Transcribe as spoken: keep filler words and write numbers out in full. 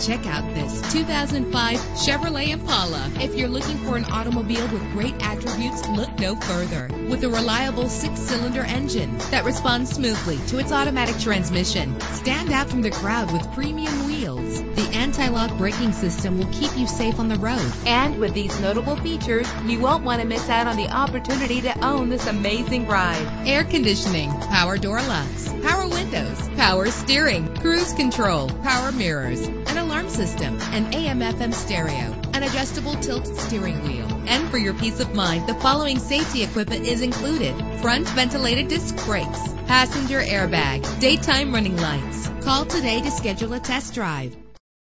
Check out this two thousand five Chevrolet Impala. If you're looking for an automobile with great attributes, look no further. With a reliable six-cylinder engine that responds smoothly to its automatic transmission, stand out from the crowd with premium wheels. The anti-lock braking system will keep you safe on the road. And with these notable features, you won't want to miss out on the opportunity to own this amazing ride. Air conditioning, power door locks, power windows, power steering, cruise control, power mirrors, an alarm system, an A M F M stereo, an adjustable tilt steering wheel. And for your peace of mind, the following safety equipment is included: front ventilated disc brakes, passenger airbag, daytime running lights. Call today to schedule a test drive.